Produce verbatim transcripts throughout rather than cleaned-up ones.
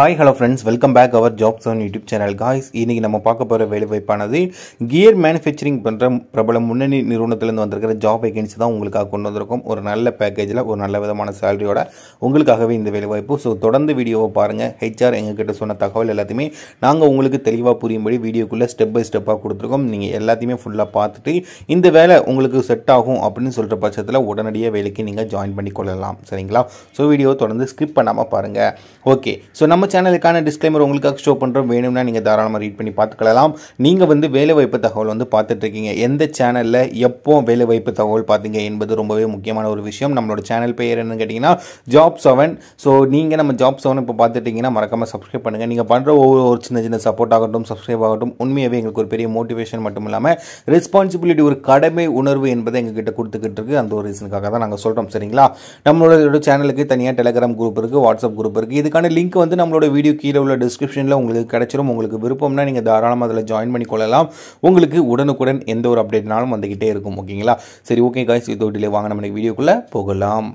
Hi, hello friends, welcome back our Jobs seven YouTube channel guys. இன்னைக்கு நம்ம பார்க்க போற வேலை வாய்ப்பானது gear manufacturing பண்ற பிரபல முன்னணி நிறுவனத்துல இருந்து வந்திருக்கிற job vacancy தான் உங்களுக்காக கொண்டு வந்திருக்கோம். ஒரு நல்ல பேக்கேஜ்ல ஒரு நல்ல விதமான salary-யோட உங்களுக்காகவே இந்த வேலை வாய்ப்பு. சோ தொடர்ந்து வீடியோவை பாருங்க. H R எங்க கிட்ட சொன்ன தகவல் எல்லாத்தையுமே நாங்க உங்களுக்கு தெளிவா புரியும்படி வீடியோக்குள்ள ஸ்டெப் பை ஸ்டெப்பா கொடுத்திருக்கோம். நீங்க எல்லாத்தையுமே ஃபுல்லா பார்த்துட்டு இந்த வேலை உங்களுக்கு செட் ஆகும் அப்படினு சொல்ற பட்சத்துல உடனடியாக வேலைக்கு நீங்க ஜாயின் பண்ணிக்கொள்ளலாம். சரிங்களா? சோ வீடியோ தொடர்ந்து skip பண்ணாம பாருங்க. ஓகே. சோ நம்ம சேனலுக்கான டிஸ்க்ளைமர் உங்களுக்காக ஷோ பண்றோம். வேணும்னா நீங்க தாராளமா ரீட் பண்ணி பார்த்துக்கலாம். நீங்க வந்து வேலை வாய்ப்பு தகவல் வந்து பார்த்துட்டு இருக்கீங்க. எந்த சேனல்ல எப்போ வேலை வாய்ப்பு தகவல் பாத்தீங்க என்பது ரொம்பவே முக்கியமான ஒரு விஷயம். நம்மளோட சேனல் பெயர் என்னன்னு கேட்டிங்கனா ஜாப் செவன். சோ நீங்க நம்ம ஜாப் seven இப்ப பார்த்துட்டீங்கன்னா மறக்காம Subscribe பண்ணுங்க. நீங்க பண்ற ஒவ்வொரு சின்ன சின்ன சப்போர்ட் ஆகட்டும், Subscribe ஆகட்டும் உண்மையாவே எங்களுக்கு ஒரு பெரிய மோட்டிவேஷன் மட்டும் இல்லாம ரெஸ்பான்சிபிலிட்டி ஒரு கடமை உணர்வு என்பதை எங்க கிட்ட கொடுத்துக்கிட்டு இருக்கு. அந்த ஒரு ரீசனுக்காக தான் நாங்க சொல்றோம். சரிங்களா? நம்மளோட சேனலுக்கு தனியா Telegram குரூப் இருக்கு, WhatsApp குரூப் இருக்கு. இதுக்கான லிங்க் வந்து நம்ம வீடியோ கீழே உள்ள டிஸ்கிரிப்ஷன்ல உங்களுக்கு கிடைச்சிரும். உங்களுக்கு விருப்பம்னா நீங்க தாராளமா அதல ஜாயின் பண்ணிக்கொள்ளலாம். உங்களுக்கு உடனுக்குடன் எந்த ஒரு அப்டேட்னாலும் வந்துகிட்டே இருக்கும். ஓகேங்களா? சரி, ஓகே गाइस, இதோ டிலே வாங்க நம்ம வீடியோக்குள்ள போகலாம்.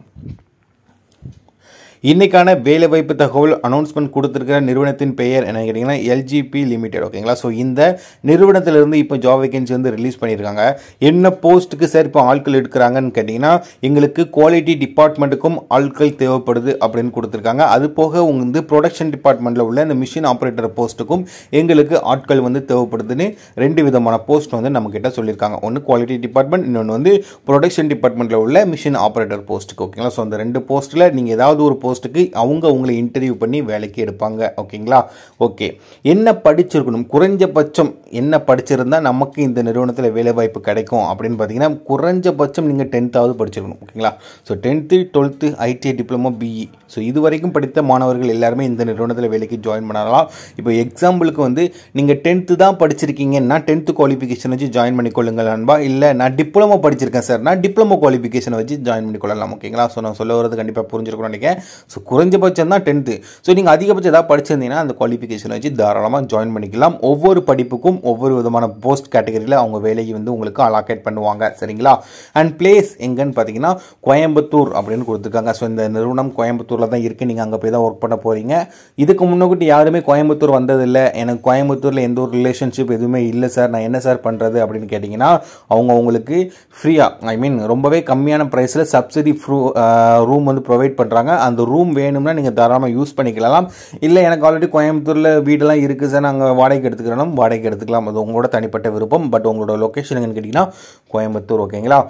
இன்னைக்கான வேலை வாய்ப்பு தகவல் அனௌன்ஸ்மெண்ட் கொடுத்திருக்கிற நிறுவனத்தின் பெயர் என்ன கேட்டிங்கன்னா எல்ஜிபி லிமிடெட். ஓகேங்களா? ஸோ இந்த நிறுவனத்திலிருந்து இப்போ ஜாப் வேகன்சி வந்து ரிலீஸ் பண்ணியிருக்காங்க. என்ன போஸ்ட்டுக்கு சார் இப்போ ஆட்கள் எடுக்கிறாங்கன்னு கேட்டிங்கன்னா எங்களுக்கு குவாலிட்டி டிபார்ட்மெண்ட்டுக்கும் ஆட்கள் தேவைப்படுது அப்படின்னு கொடுத்துருக்காங்க. அது போக உங்க வந்து ப்ரொடக்ஷன் டிபார்ட்மெண்ட்டில் உள்ள இந்த மிஷின் ஆப்ரேட்டர் போஸ்ட்டுக்கும் எங்களுக்கு ஆட்கள் வந்து தேவைப்படுதுன்னு ரெண்டு விதமான போஸ்ட் வந்து நம்மக்கிட்ட சொல்லியிருக்காங்க. ஒன்று குவாலிட்டி டிபார்ட்மெண்ட், இன்னொன்று வந்து ப்ரொடக்ஷன் டிபார்ட்மெண்ட்டில் உள்ள மிஷின் ஆப்ரேட்டர் போஸ்ட்டுக்கு. ஓகேங்களா? ஸோ அந்த ரெண்டு போஸ்ட்டில் நீங்கள் ஏதாவது ஒரு அவங்க உங்களை இன்டர்வியூ பண்ணி வேலைக்கு எடுப்பாங்க. ஓகேங்களா? ஓகே, என்ன படிச்சிருக்கணும்? குறைஞ்சபட்சம் என்ன படிச்சிருந்தா நமக்கு இந்த நிறுவனத்தில் வேலை வாய்ப்பு கிடைக்கும் அப்படின்னு பார்த்தீங்கன்னா குறைஞ்சபட்சம் நீங்கள் டென்த்தாவது படிச்சிருக்கணும். ஓகேங்களா? So tenth twelfth ITI diploma BE so இது வரைக்கும் படித்த மாணவர்கள் எல்லாருமே இந்த நிறுவனத்தில் வேலைக்கு ஜாயின் பண்ணலாம். இப்போ எக்ஸாம்பிளுக்கு வந்து நீங்கள் டென்த்து தான் படிச்சிருக்கீங்கன்னா டென்த்து குவாலிஃபிகேஷன் வச்சு ஜாயின் பண்ணிக்கொள்ளுங்கள் நண்பா. இல்லை நான் டிப்ளமோ படிச்சிருக்கேன் சார், நான் டிப்ளமோ குவாலிஃபிகேஷனை வச்சு ஜாயின் பண்ணிக்கொள்ளலாம். ஓகேங்களா? ஸோ நான் சொல்ல வரது கண்டிப்பாக புரிஞ்சிருக்கணும் நினைக்கிறேன். ஸோ குறைஞ்சபட்சம் தான் டென்த்து. ஸோ நீங்கள் அதிகபட்சம் ஏதாவது படிச்சிருந்தீங்கன்னா அந்த குவாலிஃபிகேஷனை வச்சு தாராளமாக ஜாயின் பண்ணிக்கலாம். ஒவ்வொரு படிப்புக்கும் ஒவ்வொரு விதமான போஸ்ட் கேட்டகரியில் அவங்க வேலையை வந்து உங்களுக்கு அலாக்கேட் பண்ணுவாங்க. சரிங்களா? அண்ட் பிளேஸ் எங்கன்னு பார்த்தீங்கன்னா கோயம்புத்தூர் அப்படின்னு கொடுத்துருக்காங்க. ஸோ இந்த நிறுவனம் கோயம்புத்தூரில் தான் இருக்குது. நீங்கள் அங்கே போய் தான் ஒர்க் பண்ண போகிறீங்க. இதுக்கு முன்னோக்கிட்டு யாருமே கோயம்புத்தூர் வந்ததில்லை. எனக்கு கோயம்புத்தூரில் எந்த ஒரு ரிலேஷன்ஷிப் எதுவுமே இல்லை சார், நான் என்ன சார் பண்ணுறது அப்படின்னு கேட்டிங்கன்னா அவங்க உங்களுக்கு ஃப்ரீயாக ஐ மீன் ரொம்பவே கம்மியான ப்ரைஸில் சப்சிடி ஃப்ரூ ரூம் வந்து ப்ரொவைட் பண்ணுறாங்க. அந்த ரூம் வேணும்னா நீங்கள் தாராளமாக யூஸ் பண்ணிக்கலாம். இல்லை எனக்கு ஆல்ரெடி கோயம்புத்தூரில் வீடெல்லாம் இருக்குது சார், நாங்கள் வாடகைக்கு எடுத்துக்கிறோம், வாடகைக்கு எடுத்துக்கலாம். அது உங்களோட தனிப்பட்ட விருப்பம். பட் உங்களோட லொக்கேஷன் என்னன்னு கேட்டிங்கன்னா கோயம்புத்தூர். ஓகேங்களா?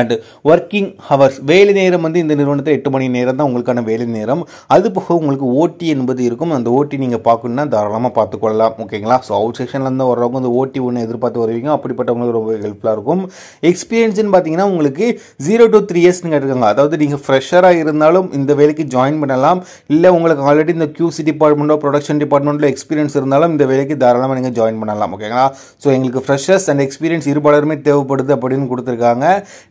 அண்ட் ஒர்க்கிங் ஹவர்ஸ் வேலை நேரம் வந்து இந்த நிறுவனத்தில் எட்டு மணி நேரம் தான் உங்களுக்கான வேலை நேரம். அது போக உங்களுக்கு ஓட்டி என்பது இருக்கும். அந்த ஓட்டி நீங்கள் பார்க்கணுன்னா தாராளமாக பார்த்துக்கொள்ளலாம். ஓகேங்களா? ஸோ அவுட் செக்ஷன்லேருந்து வர்றவங்க அந்த ஓட்டி ஒன்று எதிர்பார்த்து வருவீங்க. அப்படிப்பட்டவங்களுக்கு ரொம்ப ஹெல்ப்ஃபுல்லாக இருக்கும். எக்ஸ்பீரியன்ஸ்னு பார்த்தீங்கன்னா உங்களுக்கு ஜீரோ டு த்ரீ இயர்ஸ்னு கேட்டிருக்காங்க. அதாவது நீங்கள் ஃப்ரெஷராக இருந்தாலும் இந்த வேலைக்கு ஜாயின் பண்ணலாம். இல்லை உங்களுக்கு ஆல்ரெடி இந்த கியூசி டிபார்ட்மெண்ட்டோ ப்ரொடக்ஷன் டிபார்ட்மெண்ட்டோ எக்ஸ்பீரியன்ஸ் இருந்தாலும் இந்த வேலைக்கு தாராளமாக நீங்கள் ஜாயின் பண்ணலாம். ஓகேங்களா? ஸோ எங்களுக்கு ஃப்ரெஷர்ஸ் அண்ட் எக்ஸ்பீரியன்ஸ் இருபாலருமே தேவைப்படுது அப்படின்னு கொடுத்துருக்காங்க.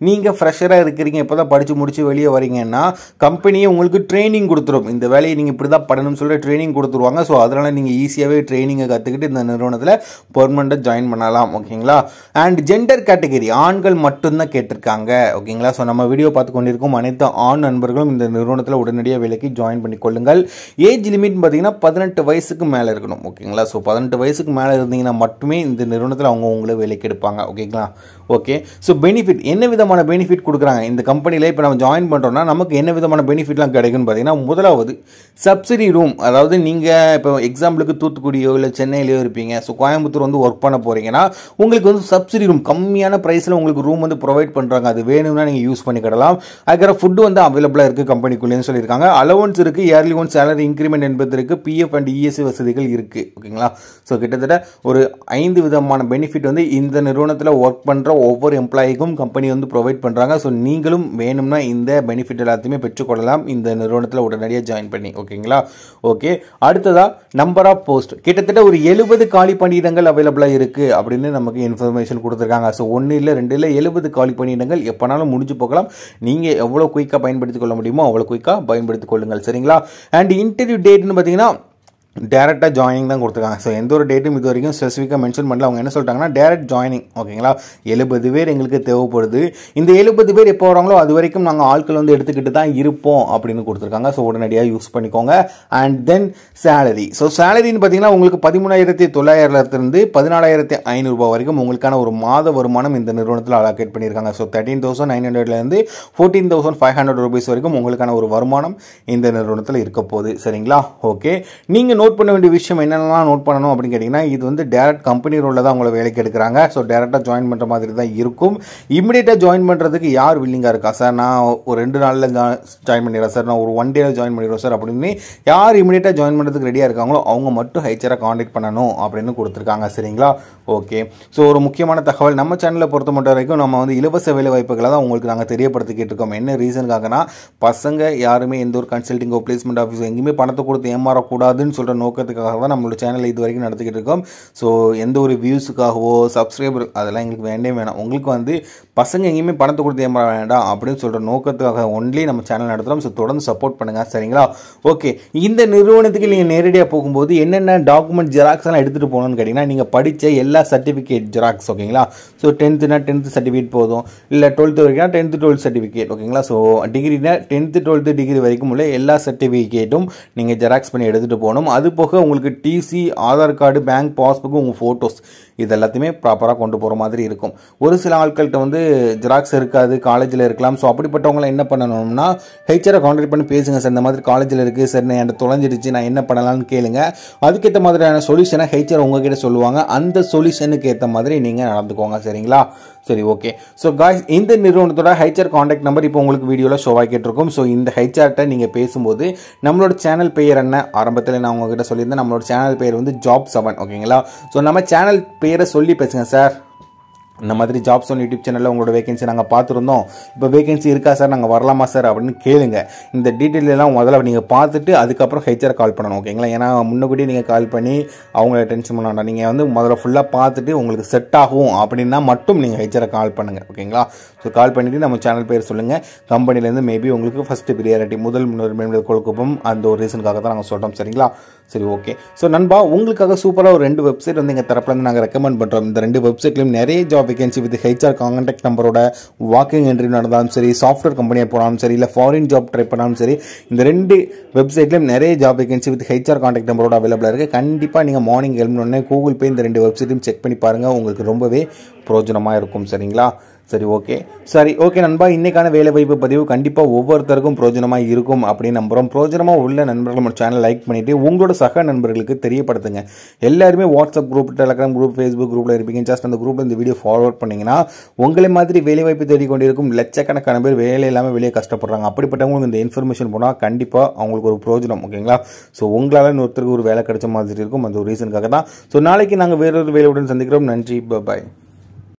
நீங்கள் ஃப்ரெஷராக இருக்கிறீங்க, இப்போ தான் படித்து முடித்து வெளியே வரீங்கன்னா கம்பெனியை உங்களுக்கு ட்ரைனிங் கொடுத்துரும். இந்த வேலையை நீங்கள் இப்படி தான் பண்ணணும்னு சொல்லிட்டு ட்ரைனிங் கொடுத்துருவாங்க. ஸோ அதனால் நீங்கள் ஈஸியாகவே ட்ரைனிங்கை கற்றுக்கிட்டு இந்த நிறுவனத்தில் பெர்மனெண்ட்டாக ஜாயின் பண்ணலாம். ஓகேங்களா? அண்ட் ஜெண்டர் கேட்டகரி ஆண்கள் மட்டும்தான் கேட்டிருக்காங்க. ஓகேங்களா? ஸோ நம்ம வீடியோ பார்த்து கொண்டிருக்கும் அனைத்து ஆண் நண்பர்களும் இந்த நிறுவனத்தில் உடனடியாக வேலைக்கு ஜாயின் பண்ணிக்கொள்ளுங்கள். ஏஜ் லிமிட் பார்த்தீங்கன்னா பதினெட்டு வயசுக்கு மேலே இருக்கணும். ஓகேங்களா? ஸோ பதினெட்டு வயசுக்கு மேலே இருந்தீங்கன்னா மட்டுமே இந்த நிறுவனத்தில் அவங்க உங்களை வேலைக்கு எடுப்பாங்க. ஓகேங்களா? ஓகே, ஸோ பெனிஃபிட் என்ன விதமாக பெனிஃபிட் கொடுக்குறாங்க இந்த கம்பெனியில் இப்போ நம்ம ஜாயின் பண்ணுறோம்னா நமக்கு என்ன விதமான பெனிஃபிட்லாம் கிடைக்கும்னு பார்த்தீங்கன்னா முதலாவது சப்சிடி ரூம். அதாவது நீங்கள் இப்போ எக்ஸாம்பிளுக்கு தூத்துக்குடியோ இல்லை சென்னையிலையோ இருப்பீங்க. ஸோ கோயம்புத்தூர் வந்து ஒர்க் பண்ண போகிறீங்கன்னா உங்களுக்கு வந்து சப்சிடி ரூம் கம்மியான ப்ரைஸில் உங்களுக்கு ரூம் வந்து ப்ரொவைட் பண்ணுறாங்க. அது வேணும்னா நீங்கள் யூஸ் பண்ணிக்கிடலாம். அதுக்கப்புறம் ஃபுட்டு வந்து அவைலபிளாக இருக்குது கம்பெனிக்குள்ளேன்னு சொல்லியிருக்காங்க. அலவன்ஸ் இருக்குது, இயர்லி ஒன் சேலரி இன்க்ரிமெண்ட் என்பது இருக்குது, பிஎஃப் அண்ட் இஎஸ்சி வசதிகள் இருக்குது. ஓகேங்களா? ஸோ கிட்டத்தட்ட ஒரு ஐந்து விதமான பெனிஃபிட் வந்து இந்த நிறுவனத்தில் ஒர்க் பண்ணுற ஒவ்வொரு எம்ப்ளாயிக்கும் கம்பெனி வந்து ப்ரொவைட் பண்ணுறாங்க. ஸோ நீங்களும் வேணும்னா இந்த பெனிஃபிட் எல்லாத்தையுமே பெற்றுக்கொள்ளலாம் இந்த நிறுவனத்தில் உடனடியாக ஜாயின் பண்ணி. ஓகேங்களா? ஓகே, அடுத்ததாக நம்பர் ஆஃப் போஸ்ட் கிட்டத்தட்ட ஒரு எழுபது காலி பணியிடங்கள் அவைலபிளாக இருக்குது அப்படின்னு நமக்கு இன்ஃபர்மேஷன் கொடுத்துருக்காங்க. ஸோ ஒன்று இல்லை ரெண்டு இல்லை எழுபது காலி பணியிடங்கள் எப்போனாலும் முடிஞ்சு போகலாம். நீங்கள் எவ்வளோ குயிக்காக பயன்படுத்திக் கொள்ள முடியுமோ அவ்வளோ குயிக்காக பயன்படுத்திக் கொள்ளுங்கள். சரிங்களா? அண்ட் இன்டர்வியூ டேட்னு பார்த்தீங்கன்னா direct joining தான் கொடுத்துருக்காங்க. ஸோ எந்த ஒரு டேட்டும் இது வரைக்கும் ஸ்பெசிஃபிக்காக மென்ஷன் பண்ணல. அவங்க என்ன சொல்லிட்டாங்கன்னா டேரக்ட் ஜாயினிங் ஓகேங்களா, எழுபது பேர் எங்களுக்கு தேவைப்படுது, இந்த எழுபது பேர் எப்போ வராங்களோ அது வரைக்கும் நாங்கள் ஆட்கள் வந்து எடுத்துக்கிட்டு தான் இருப்போம் அப்படின்னு கொடுத்துருக்காங்க. ஸோ உடனடியாக யூஸ் பண்ணிக்கோங்க. அண்ட் தென் சேலரி, ஸோ சேலரின்னு பார்த்தீங்கன்னா உங்களுக்கு பதிமூணாயிரத்தி தொள்ளாயிரத்துலேருந்து பதினாலாயிரத்தி ஐநூறுரூபா வரைக்கும் உங்களுக்கான ஒரு மாத வருமானம் இந்த நிறுவனத்தில் அலோகேட் பண்ணியிருக்காங்க. ஸோ தேர்ட்டீன் தௌசண்ட் நைன் ஹண்ட்ரட்லேருந்து fourteen thousand five hundred rupees வரைக்கும் உங்களுக்கான ஒரு வருமானம் இந்த நிறுவனத்தில் இருக்க போகுது. சரிங்களா, ஓகே. நீங்கள் நோட் பண்ண வேண்டிய விஷயம் என்னென்னலாம் நோட் பண்ணணும் அப்படின்னு கேட்டிங்கன்னா, இது வந்து டேரக்ட் கம்பெனி ரோலில் தான் உங்களை வேலைக்கு எடுக்கிறாங்க. ஸோ டேரெக்டாக ஜாயின் பண்ணுற மாதிரி தான் இருக்கும். இமீடியட்டாக ஜாயின் பண்ணுறதுக்கு யார் வில்லிங்காக இருக்கா? சார் நான் ஒரு ரெண்டு நாளில் ஜாயின் பண்ணிடுறேன் சார், நான் ஒரு ஒன் டேல ஜாயின் பண்ணிடுறோம் சார் அப்படின்னு யார் இமீடியட்டாக ஜாயின் பண்ணுறதுக்கு ரெடியாக இருக்காங்களோ அவங்க மட்டும் ஹெச்ஆரை காண்டாக்ட் பண்ணணும் அப்படின்னு கொடுத்துருக்காங்க. சரிங்களா, ஓகே. ஸோ ஒரு முக்கியமான தகவல், நம்ம சேனலை பொறுத்த மட்டும் வரைக்கும் நம்ம வந்து இலவச வேலை வாய்ப்புகளை தான் உங்களுக்கு நாங்கள் தெரியப்படுத்திக்கிட்டு இருக்கோம். என்ன ரீசனுக்காகனா, பசங்க யாருமே எந்த ஒரு கன்சல்டிங்கோ பிளேஸ்மெண்ட் ஆஃபீஸோ எங்கேயுமே பணத்தை கொடுத்து ஏமாறக்கூடாதுன்னு சொல்கிற நோக்கத்துக்காக தான் நம்மளோட சேனலை இது வரைக்கும் நடத்திக்கிட்டு இருக்கோம். ஸோ எந்த ஒரு வியூஸுக்காகவோ சப்ஸ்கிரைபர் அதெல்லாம் எங்களுக்கு வேண்டே வேணாம். உங்களுக்கு வந்து பசங்க எங்கேயுமே பணத்தை கொடுத்து ஏமாற வேண்டாம் அப்படின்னு சொல்கிற நோக்கத்துக்காக ஒன்லி நம்ம சேனல் நடத்துகிறோம். ஸோ தொடர்ந்து சப்போர்ட் பண்ணுங்கள். சரிங்களா, ஓகே. இந்த நிறுவனத்துக்கு நீங்கள் நேரடியாக போகும்போது என்னென்ன டாக்குமெண்ட் ஜெராக்ஸ் எல்லாம் எடுத்துகிட்டு போகணும்னு கேட்டிங்கன்னா, நீங்கள் படித்த எல்லா சர்டிஃபிகேட் ஜெராக்ஸ் ஓகேங்களா. ஸோ டென்த்துனா டென்த்து சர்டிஃபிகேட் போதும், இல்லை டுவெல்த்து வரைக்கும்னா டென்த்து டுவெல்த் சர்டிஃபிகேட் ஓகேங்களா. ஸோ டிகிரினா டென்த்து டுவெல்த்து டிகிரி வரைக்கும் உள்ள எல்லா சர்டிஃபிகேட்டும் நீங்கள் ஜெராக்ஸ் பண்ணி எடுத்துகிட்டு போகணும். அது போக உங்களுக்கு TC, Aadhaar card, bank passbook, உங்கள் ஃபோட்டோஸ் இது எல்லாத்தையுமே ப்ராப்பராக கொண்டு போகிற மாதிரி இருக்கும். ஒரு சில ஆட்கள்கிட்ட வந்து ஜெராக்ஸ் இருக்காது, காலேஜில் இருக்கலாம். ஸோ அப்படிப்பட்டவங்களை என்ன பண்ணணும்னா, ஹெச்ஆரை கான்டாக்ட் பண்ணி பேசுங்க. சார் இந்த மாதிரி காலேஜில் இருக்குது சார், நான் என்கிட்ட தொலைஞ்சிடுச்சு, நான் என்ன பண்ணலாம்னு கேளுங்க. அதுக்கேற்ற மாதிரியான சொல்யூஷனை ஹெச்ஆர் உங்ககிட்ட சொல்லுவாங்க. அந்த சொல்யூஷனுக்கு ஏற்ற மாதிரி நீங்கள் நடந்துக்கோங்க. சரிங்களா, சரி, ஓகே. ஸோ காய்ஸ், இந்த நிறுவனத்தோட ஹெச்ஆர் காண்டாக்ட் நம்பர் இப்போ உங்களுக்கு வீடியோவில் ஷோ ஆகிட்டு இருக்கும். ஸோ இந்த ஹெச்ஆர்கிட்ட நீங்கள் பேசும்போது நம்மளோட சேனல் பெயர் என்ன, ஆரம்பத்தில் நான் உங்ககிட்ட சொல்லியிருந்தேன் நம்மளோட சேனல் பெயர் வந்து ஜாப் செவன் ஓகேங்களா. ஸோ நம்ம சேனல் பெயரை சொல்லி பேசுங்க. சார் இந்த மாதிரி ஜாப்ஸ் ஒன் யூடியூப் சேனலில் உங்களோட வேகன்சி நாங்கள் பார்த்துருந்தோம், இப்போ வேகன்சி இருக்கா சார், நாங்கள் வரலாமா சார் அப்படின்னு கேளுங்க. இந்த டீட்டெயில் எல்லாம் முதல்ல நீங்கள் பார்த்துட்டு அதுக்கப்புறம் ஹெச்ஆர் கால் பண்ணணும் ஓகேங்களா. ஏன்னா முன்னக்கூடி நீங்கள் கால் பண்ணி அவங்கள டென்ஷன் பண்ண வேண்டாம். நீங்கள் வந்து முதல்ல ஃபுல்லாக பார்த்துட்டு உங்களுக்கு செட் ஆகும் அப்படின்னா மட்டும் நீங்கள் ஹெச்ஆரை கால் பண்ணுங்கள் ஓகேங்களா. ஸோ கால் பண்ணிவிட்டு நம்ம சேனல் பேர் சொல்லுங்கள், கம்பெனிலேருந்து மேபி உங்களுக்கு ஃபஸ்ட்டு ப்ரியாரிட்டி முதல் முன்னுரிமை கொடுக்கப்போம். அந்த ஒரு ரீசனுக்காக தான் நாங்கள் சொல்கிறோம். சரிங்களா, சரி, ஓகே. ஸோ நண்பா, உங்களுக்காக சூப்பராக ஒரு ரெண்டு வெப்சைட் வந்து எங்கள் தரப்புலேருந்து நாங்கள் ரெக்கமெண்ட் பண்ணுறோம். இந்த ரெண்டு வெப்சைட்லையும் நிறைய job vacancy with HR contact நம்பரோட வாக்கிங் இன்டர்வியூ நடந்தாலும் சரி, சாஃப்ட்வேர் கம்பெனியாக போனாலும் சரி, இல்லை ஃபாரின் ஜாப் ட்ரை பண்ணாலும் சரி, இந்த ரெண்டு வெப்சைட்லையும் நிறைய job vacancy with HR contact நம்பரோட அவைலபிளாக இருக்குது. கண்டிப்பாக நீங்கள் மார்னிங் எழுப்பினோடனே கூகுள் பே இந்த ரெண்டு வெப்சைட்டையும் செக் பண்ணி பாருங்கள். உங்களுக்கு ரொம்பவே பிரோஜனமாக இருக்கும். சரிங்களா, சரி, ஓகே. சரி, ஓகே நண்பா, இன்றைக்கான வேலை வாய்ப்பு பதிவு கண்டிப்பாக ஒவ்வொருத்தருக்கும் பிரோஜனமாக இருக்கும் அப்படின்னு நம்புகிறோம். பிரோஜனமாக உள்ள நண்பர்கள் நம்ம சேனலை லைக் பண்ணிவிட்டு உங்களோட சக நண்பர்களுக்கு தெரியப்படுத்துங்க. எல்லாருமே WhatsApp group, Telegram group, Facebook குரூப்பில் இருப்பீங்க. ஜஸ்ட் அந்த குரூப்பில் இந்த வீடியோ ஃபார்வர்ட் பண்ணிங்கன்னா உங்களை மாதிரி வேலை வாய்ப்பு தேடிக்கொண்டிருக்கும் லட்சக்கணக்கான பேர் வேலை இல்லாமல் வெளியே கஷ்டப்படுறாங்க. அப்படிப்பட்டவங்களுக்கு இந்த இன்ஃபர்மேஷன் போனால் கண்டிப்பாக அவங்களுக்கு ஒரு பிரோஜனம் ஓகேங்களா. ஸோ உங்களால் இன்னொருத்தருக்கு ஒரு வேலை கிடைச்ச மாதிரி இருக்கும். அந்த ஒரு ரீசனுக்காக தான். ஸோ நாளைக்கு நாங்கள் வேறொரு வேலையுடன் சந்திக்கிறோம். நன்றி, பாய்.